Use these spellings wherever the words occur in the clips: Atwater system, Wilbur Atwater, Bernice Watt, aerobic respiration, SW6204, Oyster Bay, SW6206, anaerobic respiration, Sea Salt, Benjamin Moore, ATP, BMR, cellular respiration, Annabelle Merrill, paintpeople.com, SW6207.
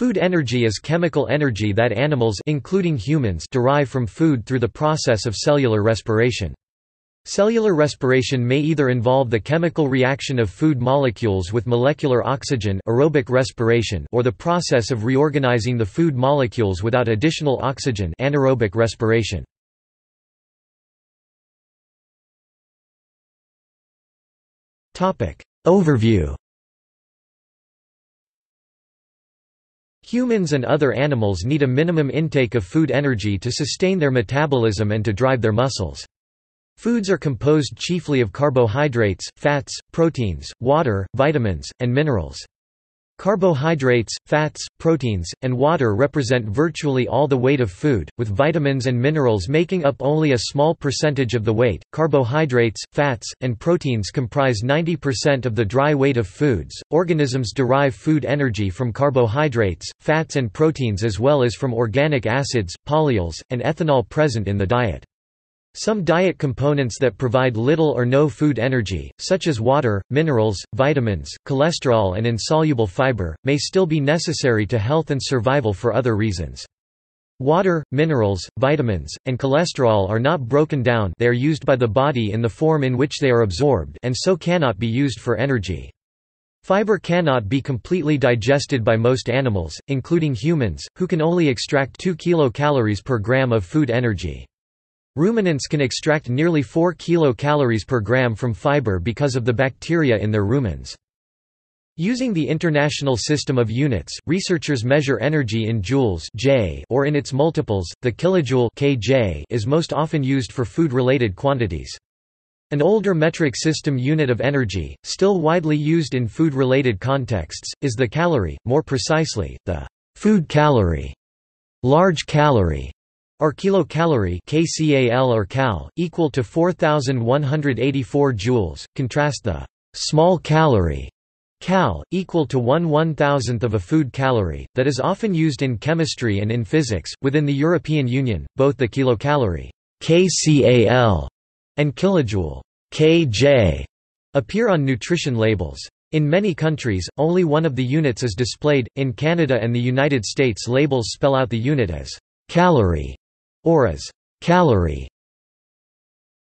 Food energy is chemical energy that animals, including humans, derive from food through the process of cellular respiration. Cellular respiration may either involve the chemical reaction of food molecules with molecular oxygen, aerobic respiration, or the process of reorganizing the food molecules without additional oxygen, anaerobic respiration. Topic overview. Humans and other animals need a minimum intake of food energy to sustain their metabolism and to drive their muscles. Foods are composed chiefly of carbohydrates, fats, proteins, water, vitamins, and minerals. Carbohydrates, fats, proteins, and water represent virtually all the weight of food, with vitamins and minerals making up only a small percentage of the weight. Carbohydrates, fats, and proteins comprise 90% of the dry weight of foods. Organisms derive food energy from carbohydrates, fats, and proteins, as well as from organic acids, polyols, and ethanol present in the diet. Some diet components that provide little or no food energy, such as water, minerals, vitamins, cholesterol, and insoluble fiber, may still be necessary to health and survival for other reasons. Water, minerals, vitamins, and cholesterol are not broken down, they are used by the body in the form in which they are absorbed, and so cannot be used for energy. Fiber cannot be completely digested by most animals, including humans, who can only extract 2 kilocalories per gram of food energy. Ruminants can extract nearly 4 kilocalories per gram from fiber because of the bacteria in their rumens. Using the International System of Units, researchers measure energy in joules (J) or in its multiples. The kilojoule (kJ) is most often used for food-related quantities. An older metric system unit of energy, still widely used in food-related contexts, is the calorie, more precisely, the food calorie, large calorie, or kilocalorie kcal or cal, equal to 4,184 joules. Contrast the small calorie cal, equal to 1/1000th of a food calorie, that is often used in chemistry and in physics. Within the European Union, both the kilocalorie kcal and kilojoule kj appear on nutrition labels. In many countries, only one of the units is displayed. In Canada and the United States, labels spell out the unit as calorie or as calorie.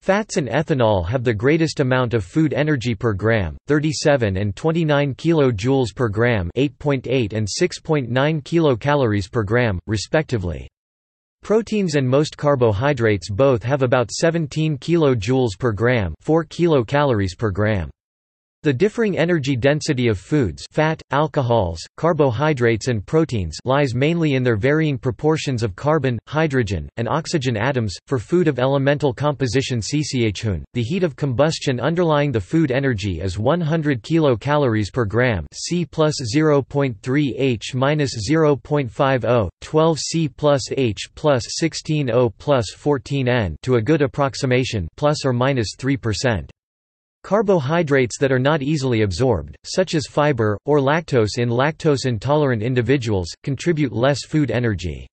Fats and ethanol have the greatest amount of food energy per gram, 37 and 29 kilojoules per gram, 8.8 and 6.9 kilocalories per gram, respectively. Proteins and most carbohydrates both have about 17 kilojoules per gram, 4 kilocalories per gram. The differing energy density of foods, fat, alcohols, carbohydrates, and proteins lies mainly in their varying proportions of carbon, hydrogen, and oxygen atoms. For food of elemental composition CCHUN, the heat of combustion underlying the food energy is 100 kilocalories per gram, C plus 0.3 H minus 0.50, 12 C plus H plus 16 O plus 14 N, to a good approximation, plus or minus 3%. Carbohydrates that are not easily absorbed, such as fiber, or lactose in lactose-intolerant individuals, contribute less food energy.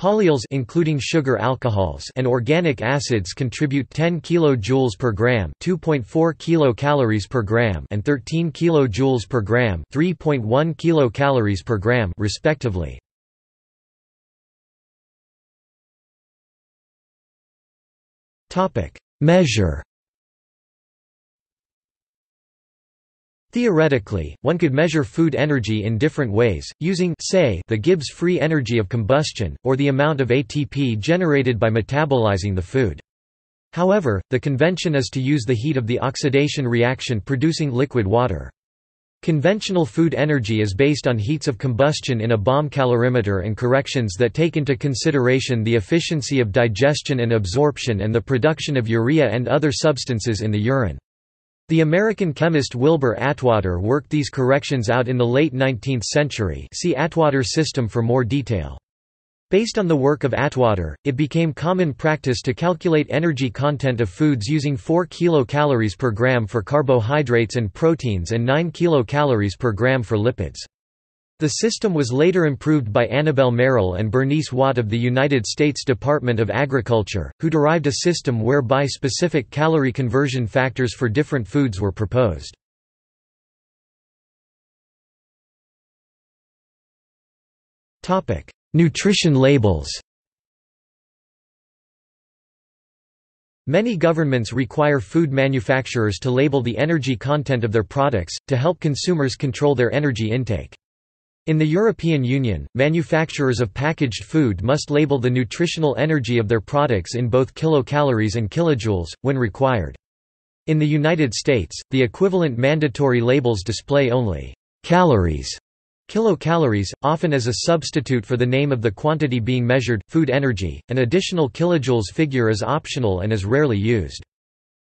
Polyols, including sugar alcohols, and organic acids contribute 10 kilojoules per gram, 2.4 kilocalories per gram, and 13 kilojoules per gram, 3.1 kilocalories per gram, respectively. Topic: measure. Theoretically, one could measure food energy in different ways, using, say, the Gibbs free energy of combustion, or the amount of ATP generated by metabolizing the food. However, the convention is to use the heat of the oxidation reaction producing liquid water. Conventional food energy is based on heats of combustion in a bomb calorimeter and corrections that take into consideration the efficiency of digestion and absorption and the production of urea and other substances in the urine. The American chemist Wilbur Atwater worked these corrections out in the late 19th century. See Atwater system for more detail. Based on the work of Atwater, it became common practice to calculate energy content of foods using 4 kilocalories per gram for carbohydrates and proteins and 9 kilocalories per gram for lipids. The system was later improved by Annabelle Merrill and Bernice Watt of the United States Department of Agriculture, who derived a system whereby specific calorie conversion factors for different foods were proposed. Nutrition labels. Many governments require food manufacturers to label the energy content of their products, to help consumers control their energy intake. In the European Union, manufacturers of packaged food must label the nutritional energy of their products in both kilocalories and kilojoules, when required. In the United States, the equivalent mandatory labels display only calories, kilocalories, often as a substitute for the name of the quantity being measured, food energy. An additional kilojoules figure is optional and is rarely used.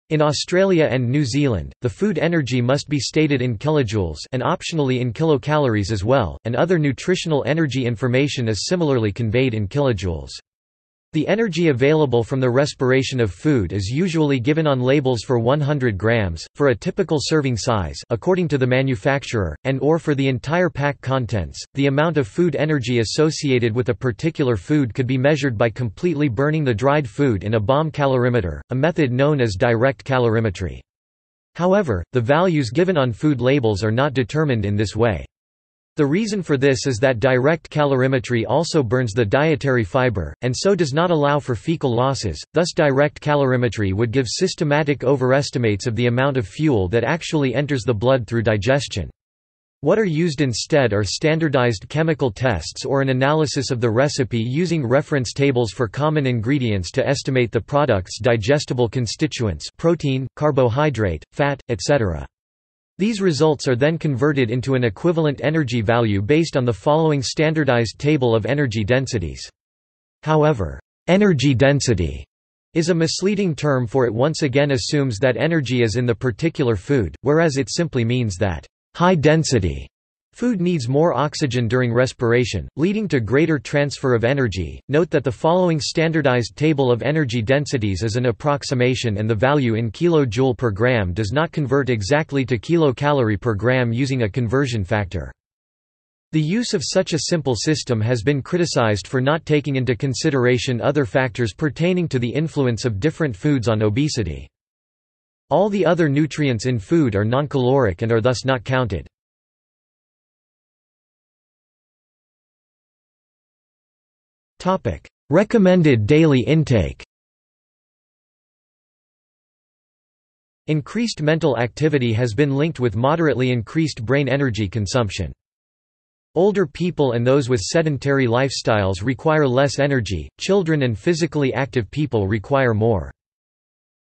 In Australia and New Zealand, the food energy must be stated in kilojoules and optionally in kilocalories as well, and other nutritional energy information is similarly conveyed in kilojoules. The energy available from the respiration of food is usually given on labels for 100 grams, for a typical serving size according to the manufacturer, and/or for the entire pack contents. The amount of food energy associated with a particular food could be measured by completely burning the dried food in a bomb calorimeter, a method known as direct calorimetry. However, the values given on food labels are not determined in this way. The reason for this is that direct calorimetry also burns the dietary fiber, and so does not allow for fecal losses, thus direct calorimetry would give systematic overestimates of the amount of fuel that actually enters the blood through digestion. What are used instead are standardized chemical tests or an analysis of the recipe using reference tables for common ingredients to estimate the product's digestible constituents, protein, carbohydrate, fat, etc. These results are then converted into an equivalent energy value based on the following standardized table of energy densities. However, energy density is a misleading term, for it once again assumes that energy is in the particular food, whereas it simply means that high-density food needs more oxygen during respiration, leading to greater transfer of energy. Note that the following standardized table of energy densities is an approximation, and the value in kilojoule per gram does not convert exactly to kilocalorie per gram using a conversion factor. The use of such a simple system has been criticized for not taking into consideration other factors pertaining to the influence of different foods on obesity. All the other nutrients in food are non-caloric and are thus not counted. Recommended daily intake. Increased mental activity has been linked with moderately increased brain energy consumption. Older people and those with sedentary lifestyles require less energy, children and physically active people require more.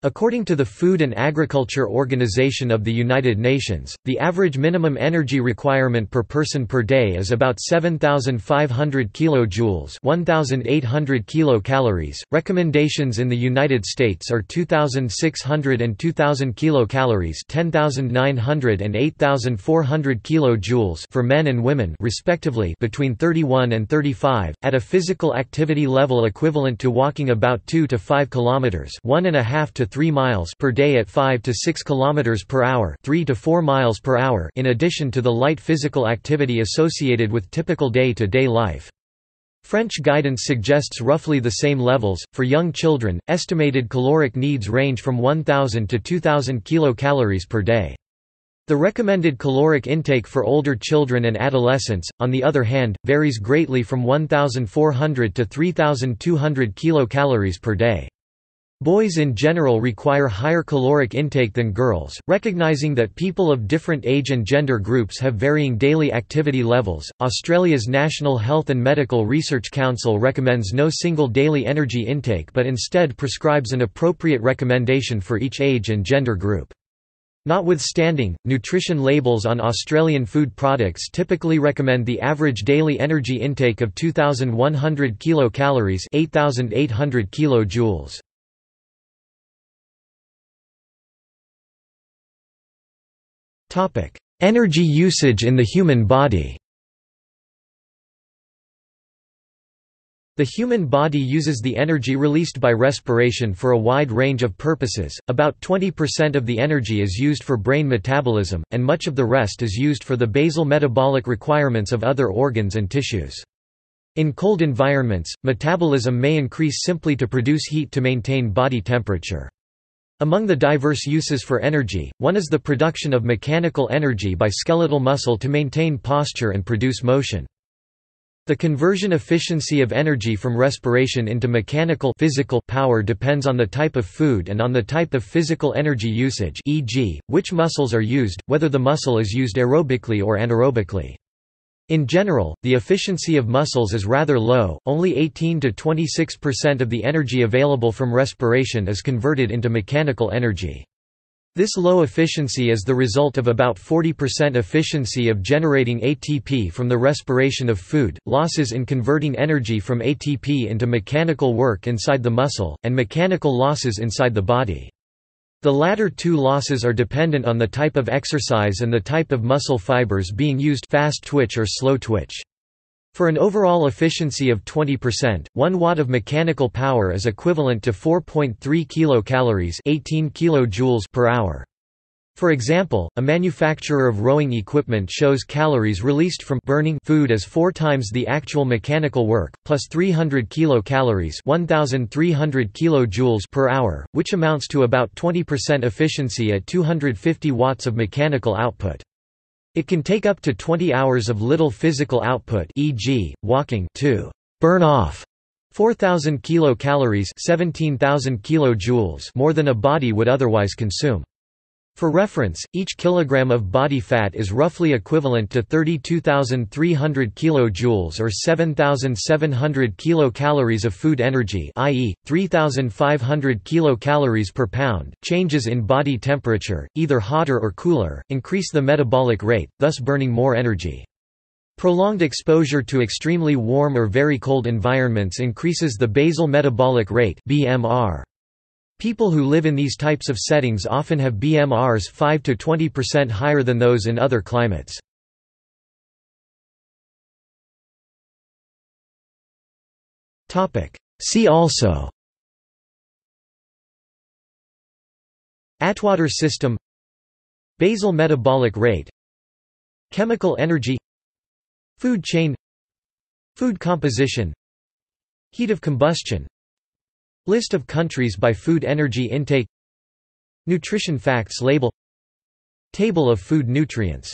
According to the Food and Agriculture Organization of the United Nations, the average minimum energy requirement per person per day is about 7,500 kilojoules, 1,800 kilocalories. Recommendations in the United States are 2,600 and 2,000 kilocalories, 10,900 and 8,400 kilojoules for men and women, respectively, between 31 and 35, at a physical activity level equivalent to walking about 2 to 5 kilometers, 1.5 to 3 miles per day at 5 to 6 kilometers per hour, 3 to 4 miles per hour, in addition to the light physical activity associated with typical day-to-day life. French guidance suggests roughly the same levels for young children. Estimated caloric needs range from 1,000 to 2,000 kilocalories per day. The recommended caloric intake for older children and adolescents, on the other hand, varies greatly from 1,400 to 3,200 kilocalories per day. Boys in general require higher caloric intake than girls, recognizing that people of different age and gender groups have varying daily activity levels. Australia's National Health and Medical Research Council recommends no single daily energy intake but instead prescribes an appropriate recommendation for each age and gender group. Notwithstanding, nutrition labels on Australian food products typically recommend the average daily energy intake of 2,100 kilocalories, 8,800 kilojoules. Energy usage in the human body. The human body uses the energy released by respiration for a wide range of purposes. About 20% of the energy is used for brain metabolism, and much of the rest is used for the basal metabolic requirements of other organs and tissues. In cold environments, metabolism may increase simply to produce heat to maintain body temperature. Among the diverse uses for energy, one is the production of mechanical energy by skeletal muscle to maintain posture and produce motion. The conversion efficiency of energy from respiration into mechanical physical power depends on the type of food and on the type of physical energy usage, e.g., which muscles are used, whether the muscle is used aerobically or anaerobically. In general, the efficiency of muscles is rather low, only 18 to 26% of the energy available from respiration is converted into mechanical energy. This low efficiency is the result of about 40% efficiency of generating ATP from the respiration of food, losses in converting energy from ATP into mechanical work inside the muscle, and mechanical losses inside the body. The latter two losses are dependent on the type of exercise and the type of muscle fibers being used, fast twitch or slow twitch. For an overall efficiency of 20%, 1 watt of mechanical power is equivalent to 4.3 kilocalories, 18 kilojoules per hour. For example, a manufacturer of rowing equipment shows calories released from burning food as 4 times the actual mechanical work, plus 300 kilocalories, 1,300 kilojoules per hour, which amounts to about 20% efficiency at 250 watts of mechanical output. It can take up to 20 hours of little physical output, e.g., walking, to burn off 4,000 kilocalories, 17,000 kilojoules more than a body would otherwise consume. For reference, each kilogram of body fat is roughly equivalent to 32,300 kilojoules or 7,700 kilocalories of food energy, i.e., 3,500 kilocalories per pound. Changes in body temperature, either hotter or cooler, increase the metabolic rate, thus burning more energy. Prolonged exposure to extremely warm or very cold environments increases the basal metabolic rate (BMR). People who live in these types of settings often have BMRs 5 to 20% higher than those in other climates. See also: Atwater system, basal metabolic rate, chemical energy, food chain, food composition, heat of combustion, list of countries by food energy intake, nutrition facts label, table of food nutrients.